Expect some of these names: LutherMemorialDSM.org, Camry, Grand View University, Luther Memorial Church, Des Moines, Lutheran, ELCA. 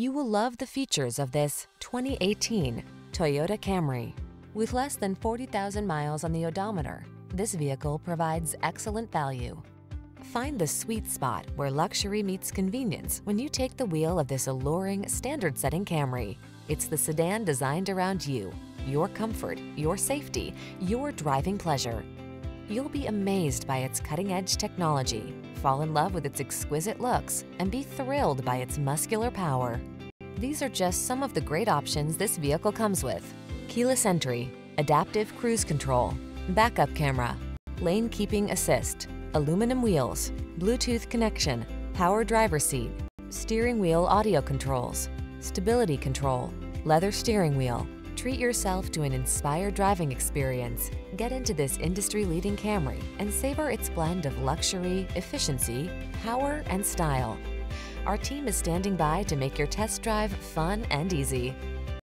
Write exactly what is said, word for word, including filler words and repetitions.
You will love the features of this twenty eighteen Toyota Camry. With less than forty thousand miles on the odometer, this vehicle provides excellent value. Find the sweet spot where luxury meets convenience when you take the wheel of this alluring, standard-setting Camry. It's the sedan designed around you, your comfort, your safety, your driving pleasure. You'll be amazed by its cutting-edge technology, fall in love with its exquisite looks, and be thrilled by its muscular power. These are just some of the great options this vehicle comes with: keyless entry, adaptive cruise control, backup camera, lane keeping assist, aluminum wheels, Bluetooth connection, power driver seat, steering wheel audio controls, stability control, leather steering wheel. Treat yourself to an inspired driving experience. Get into this industry-leading Camry and savor its blend of luxury, efficiency, power, and style. Our team is standing by to make your test drive fun and easy.